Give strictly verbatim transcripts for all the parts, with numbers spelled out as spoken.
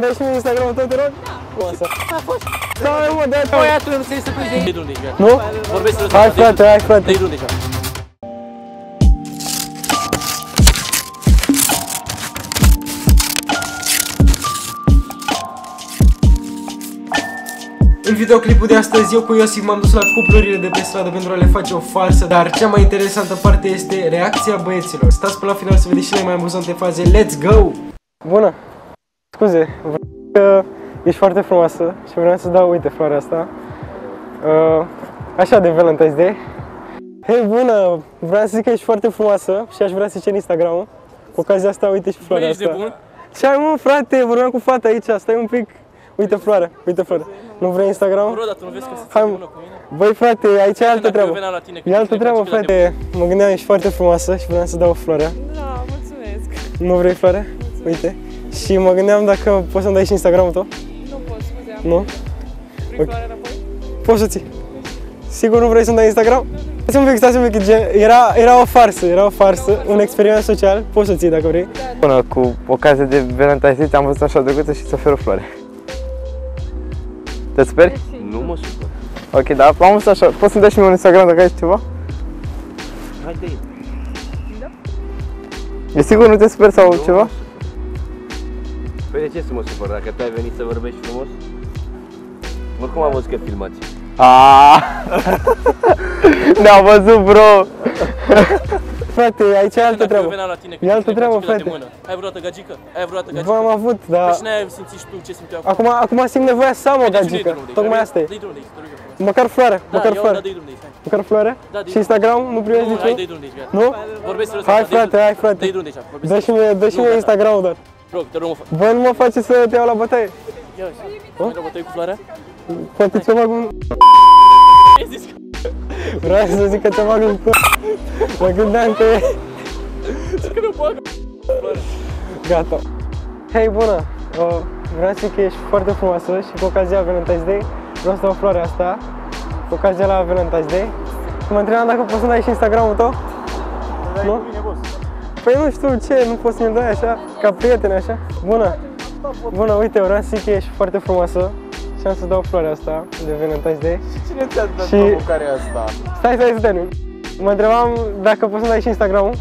Dai și mie Instagram-ul tău, te rog? Da. O să. A fost. Hai, mă, de-aia. Băiatul nu se iese pe zi. Nu? Vorbește-l să... Hai, frate, hai, frate. În videoclipul de astăzi, eu cu Iosif m-am dus la cuplurile de pe stradă pentru a le face o farsă, dar cea mai interesantă parte este reacția băieților. Stați până la final să vedeți cele mai amuzante faze. Let's go! Bună! Scuze, v- că ești foarte frumoasă și vreau să dau, uite, floarea asta. Uh, așa de Valentine's Day. Hei, bună! Vreau să zic că ești foarte frumoasă și aș vrea să cer Instagram-ul. Cu ocazia asta, uite și floarea asta. Ești de bun? Ce ai, mă, frate? Vorbeam cu fata aici, stai un pic. Uite floarea, uite floarea. Nu vrei Instagram? Bro, dar tu nu vezi că se ține bună cu mine? Băi, frate, aici e altă treabă. E altă treabă, frate. Mă gândeam, ești foarte frumoasă și vreau să dau floarea. Da, mulțumesc. Nu vrei floarea? Uite. Și mă gândeam dacă poți să-mi dai și Instagram-ul tău? Nu pot, scuze, am. Nu? Vrei floarea înapoi? Poți să ții. Sigur nu vrei să-mi dai Instagram? Stați un pic, stați un pic. Era, era o farsă, era o farsă, un experiment social. Poți să ții dacă vrei. Până cu ocazia de Valentine's am văzut așa drăguță și îți ofer o floare. Te speri? Nu mă supăr. Ok, dar am văzut așa. Poți să-mi dai și mie un Instagram dacă ai ceva? Hai de da? E sigur nu te speri sau nu ceva? Păi de ce să mă supăr? Dacă tu ai venit să vorbești frumos? Oricum am văzut că filmați. Aaaa! Ne-am văzut, bro! Frate, aici e altă treabă. E altă treabă, frate. Ai vreodată gagică? Ai vreodată gagică? V-am avut, dar... Păi și n-ai simțit și tu ce simteam acum? Acum simt nevoia să am o gagică. Tocmai asta e. Măcar floarea, măcar floarea. Măcar floarea? Și Instagram, nu primești niciun? Nu? Hai, frate, hai, frate. Dă și mie Instagram-ul, dar. Bă, nu mă face să te iau la bătaie. Ia uite, la bătaie cu floarea? Poate ți-o bag un... Vreau să zic că te bag în p***. Mă gândeam că e... Zic că ne-o bag în p***. Gata. Hei, bună! Vreau să zic că ești foarte frumoasă și cu ocazia Valentine's Day vreau să dau floarea asta. Cu ocazia la Valentine's Day. Mă întrebam dacă poți să dai și Instagram-ul tău? Nu? Păi nu știu ce, nu poți să ne dai așa, ca prietene așa. Bună! Bună, uite, vreau să zic că ești foarte frumoasă. Și am să dau floarea asta de Valentine's Day. Și cine ți-a dat și... care asta? Stai, stai, stai, nu. Mă întrebam dacă poți să-mi dai și Instagram-ul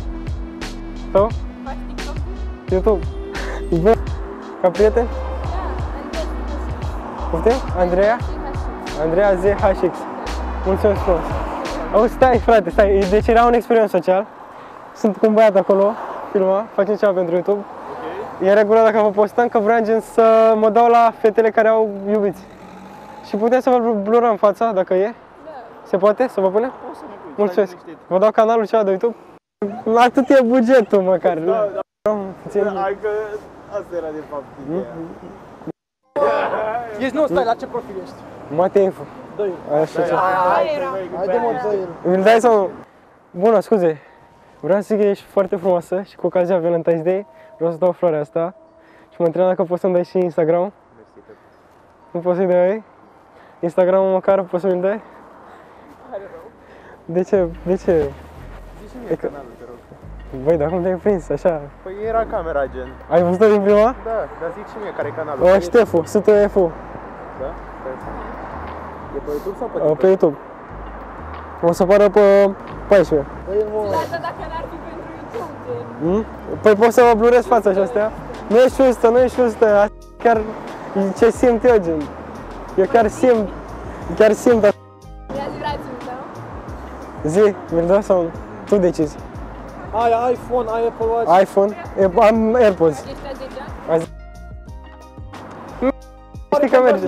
tău? Faci TikTok? YouTube. Bă, ca prieten? Da, Andreea. Andreea Z H X. Mulțumesc frumos. Auzi, stai, frate, stai. Deci era un experiment social. Sunt cu un băiat acolo, filma, facem ceva pentru YouTube. E în regulă dacă vă postăm că vreau gen să mă dau la fetele care au iubiți. Și putem să vă blurăm fața dacă e? Da. Se poate? Să vă punem? O să ne pui. Mulțumesc. Vă dau canalul ceva de YouTube? Atât e bugetul măcar. Da, da. Hai că asta era de fapt ideea. Ești nou, stai, la ce profil ești? Matei Info. doi. Așa ceva. Hai de mă, doi. Îmi dai sau nu? Bună, scuze. Vreau să zic că ești foarte frumoasă și cu ocazia Valentine's Day vreau să dau floarea asta și mă întrebam dacă poți să-mi dai și Instagram. Nu poți să-i dai? Instagram-ul măcar poți să-mi dai? De ce? De ce? Zici și mie canalul, te rog. Băi, dar cum te-ai prins, așa? Păi era camera, gen. Ai văzut-o din prima? Da, dar zici și mie care-i canalul. O, Ștefu, Ștefu. Da? E pe YouTube sau pe TikTok? Pe YouTube. O să apară pe paisprezece. Asta dacă n-ar fi pentru YouTube. Păi poți să mă blurez fața și astea? Nu e justă, nu e justă. Chiar ce simt eu, gen. Eu chiar simt, chiar simt. Ia zi brațul tău. Zi, mi-l dau sau nu? Tu decizi. Ai iPhone, ai Apple Watch. iPhone, am AirPods. Știi că merge.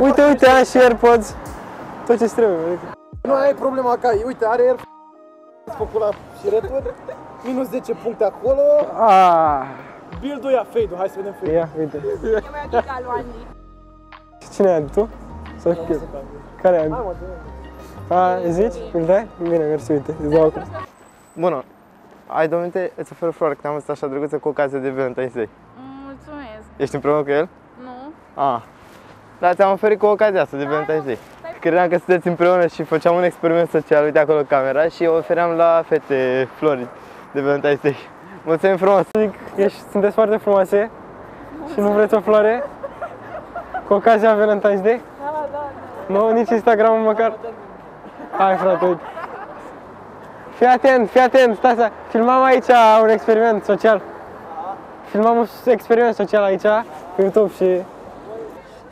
Uite, uite, am și AirPods. Tot ce-ți trebuie, uite. Nu ai problema ca ei, uite, are aer f***ți făcut la șireturi, minus zece puncte acolo. Aaaa. Build-ul ia fade-ul, hai să vedem fade-ul. Ia, uite. Eu mai duc la lui Andy. Cine ai, tu? Sau chiar? Care ai? A, zici? Îl dai? Bine, mersi, uite, îți dau acolo. Bună, ai două minute, îți ofer o floare, că te-am văzut așa drăguță cu ocazia de Valentine's Day. Mulțumesc. Ești împreună cu el? Nu. A, dar ți-am oferit cu ocazia asta de Valentine's Day. Credeam că sunteți împreună și făceam un experiment social, uite acolo camera, și eu ofeream la fete flori de Valentine's Day. Mulțumim frumos! Zic, ești, sunteți foarte frumoase Și nu vreți o floare? Cu ocazia Valentine's Day? Da, da, da. Nu? Nici Instagram-ul măcar? Hai, frate, uite. Fii atent, fii atent, stai să... Filmam aici un experiment social. Filmam un experiment social aici, pe YouTube și...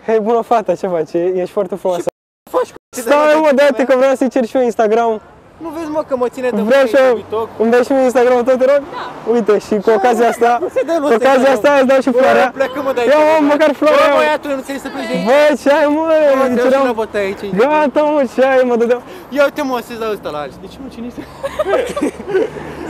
Hei, bună fata, ce faci? Ești foarte frumoasă. Ce faci? Stai, mă, dă-te că vreau să-i cer și eu Instagram. Nu vezi, mă, că mă ține de vreau și eu, îmi dai și mie Instagram-ul tot, te rog? Da. Uite, și cu ocazia asta, cu ocazia asta îți dau și floarea. Ia, mă, măcar floarea. Bă, băiatul, nu ți-ai să pleci de aici? Bă, ce ai, mă? Mă, ți-ai și năbătă aici. Gata, mă, ce ai, mă, dădeam. Ia uite, mă, să-ți dau ăsta la alții. Deci, mă, cine este?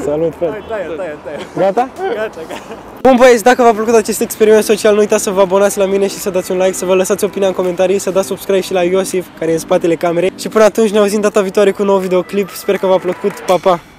Salut, frate. Hai, taia, taia, taia. Gata? Gata, gata. Bun, băieți, dacă v-a plăcut acest experiment social, nu uitați să vă abonați la mine și să dați un like, să vă lăsați opinia în comentarii, să dați subscribe și la Iosif, care e în spatele camerei. Și până atunci ne auzim data viitoare cu un nou videoclip. Sper că v-a plăcut. Pa, pa!